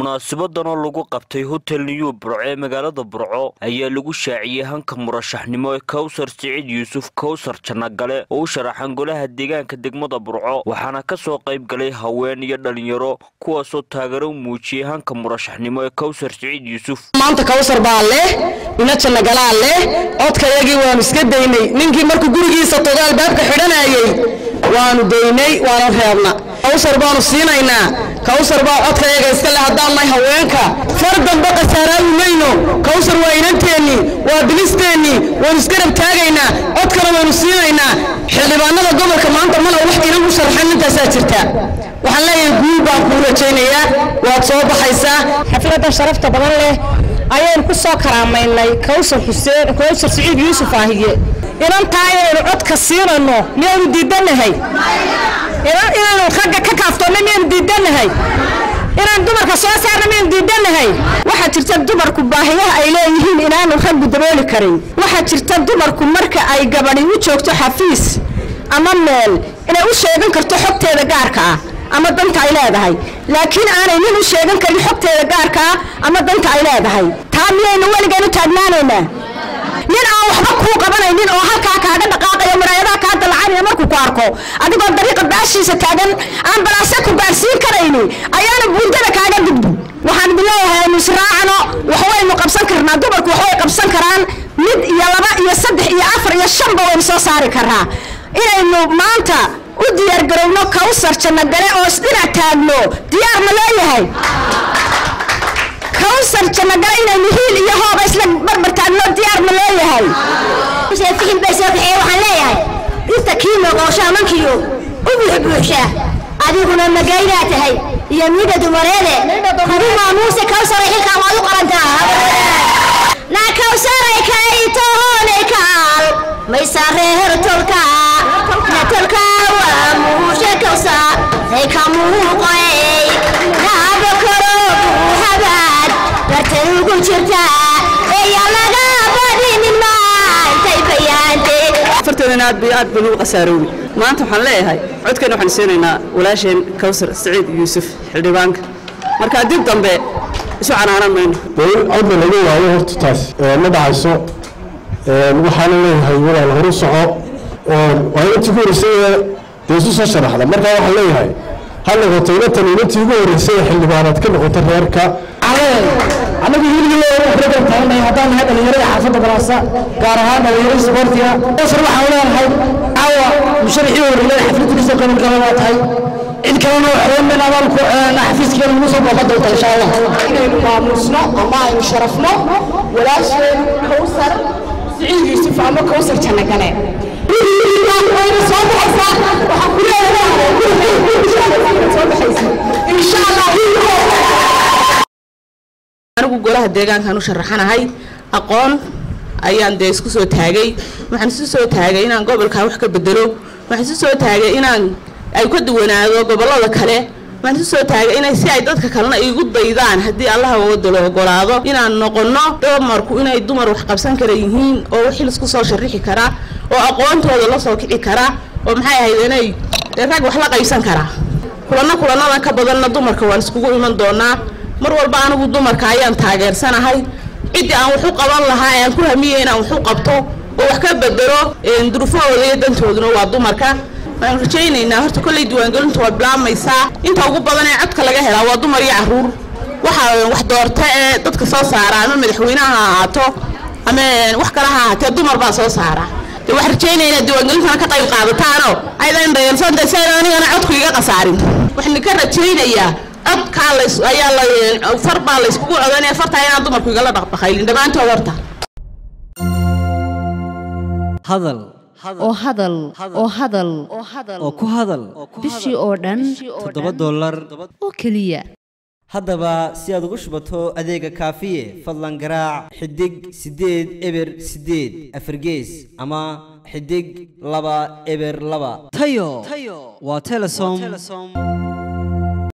munaasabaddan oo lagu qabtay hotel New Burco ee magaalada Burco ayaa lagu shaaciyay hanka murashaxnimo ee Kawsar Siciid Yuusuf Kawsar Janagale oo sharaxan golaha deegaanka degmada Burco waxaana ka soo qayb galay haween iyo dhalinyaro kuwaas oo taageero muujiyay hanka murashaxnimo ee Kawsar Siciid Yuusuf maanta Kawsar baa leh ina Janagale leh odkayagii waan iska daynay ninkii markuu gurigiisa togaal baabka xidhanayay waanu daynay waan reebna Kawsar baanu siinayna Kawsar baa codkayga iska la hadalnay haweenka fardan baqa saaraayu mayno Kawsar waa inanteeni waa bilisteeni waan iska rab taagayna codkana waanu siinayna xildhibaanada gobolka maanta mana wax inagu sharxan inta sa jirta waxaan leeyahay guul baan ku rajaynaya waad soo baxaysaa xafladda sharafta badan leh ayaan ku soo karaamaynay Kawsar Xuseen Kawsar Siciid Yuusuf Aahiye inantaayeen codka siinayno miyuu diidanahay إلى الخدك كافطون من ديدنهاي إلى الدمر كسوسار من ديدنهاي واحد ترتب دمر كباهية إليهين إلى الخد بدرول كريم واحد ترتب دمر كمرك أي جبري وتشوكت حفيس أما مال أنا وش يبين كرت حبت هذا جاركا أما بنت عيلة هاي لكن أنا مين وش يبين كرت حبت هذا جاركا أما بنت عيلة هاي تامين هو اللي جانو تاميننا مين أو حبكوا قبلنا مين أو حكاك هذا دقائق يوم رايدا كذا العالم ما كواركو أنا قد دريق بعشرين ستاعن أنا براسكوا بعشرين كريني أيانا بودنا كذا دب وحن بلاها مسرعنا وحوي مقبسن كرنا دوبك وحوي مقبسن كران مد يلبا يصدح يعفر يشنبه ومسوسار كرها إلى إنه مانتا وديار جرونا كوسر جنادري أوسدنا تاجنو ديار ملايها كوسر جنادري نهيل يهوا بس لك بربر تاجنو ديار ملايها مش هتيجي بس هتحيي وحلايها استكيم وقوشا منكيو أبوح بوحشا عديقنا مقايلاتهي يميدة دمريدة قدوما موسى كوسر إيكا وعدو قرنتها لا كوسر إيكا إيطوهون إيكال ميساريهر تلكا نتلكا وموشا كوسا إيكا موقعي نابو كروب وحباد برتنوكو جرتا إيالا غابادي من ماي تيبيانتي فرتنا بيات بنو قساروي ما أنتم حنلاقي هاي عد كانوا حنسيرنا ولاشين كوسر سعيد يوسف حلبانك مركز ديب تنبأ شو عنا رمين بقول عد من هذول هاي هرتاس مدعسو وحنلاقي هاي ولا الغروس عق وهاي تقول سير يوسف شرح هذا مركز حنلاقي هاي هلا غطيناته نمتي يقول سير حلبانات كل غطيرك أنا بيجي لي أخرج الثاني هذا هذا اللي يرجع حسب دراسة كارهان اللي يرجع سبورتيا أصرف حوالين هاي أو مشرحي ولا حفلة كذا كلام كلامات هاي إن كانوا حرام من أول نحفيز كلام مصر بفضل إن شاء الله إنه مصنع ما يشرفنا ولا شيء كوسر سعيد يوسف عم كوسر كنا كنا إن شاء الله golaha deegaanka aanu sharaxanahay aqoon ayaan deesku soo taagay waxaan soo taagay inaan gobolka wax ka bedelo waxaan soo taagay inaan ay ku duwanaado gobolada kale waxaan soo taagay inay si ay dadka kalena igu daydaan hadii Allah wado loo golaado inaan noqono dumarku inay dumar wax qabsan kara yihiin oo wax isku soo sharixi kara oo aqoontooda la soo kici kara oo maxay ahaydeenay rag wax la qaysan kara kulanada ka badanna dumarka waan isku iman doonaa mar walba anigu dumarka ayaan taageersanahay cid aan wax u qaban lahaa ayaan ku hamiyay inaan wax u qabto oo wax ka bedelo in duruufooda iyo dantooduna waa dumarka waxaan rajaynaynaa horta kulay diiwaangelintu waa blaamaysaa inta ugu badan ee codka laga helaa waa dumar iyo caruur waxa wax doorta ee dadka soo saara ama madaxweynaha ha ahaato ama wax kale ha ahaatee dumar baa soo saara waxaan rajaynaynaa diiwaangelintan ka qayb qaadataano aydan reersan dadayna anigana codku iga qasaarin waxaan ka rajaynayaa أب كالس أيالا فربالس كقول أنا فرت أنا أضمك ويقال ضغط خيلين ده ما أنت ورطة هذل أو هذل أو هذل أو كهذل بشي أوردن $7 أو كلية هذا با سياد غشبته أديك كافية فضلا جراع حدق سديد إبر سديد أفرجيز أما حدق لبا إبر لبا تيو وتلسم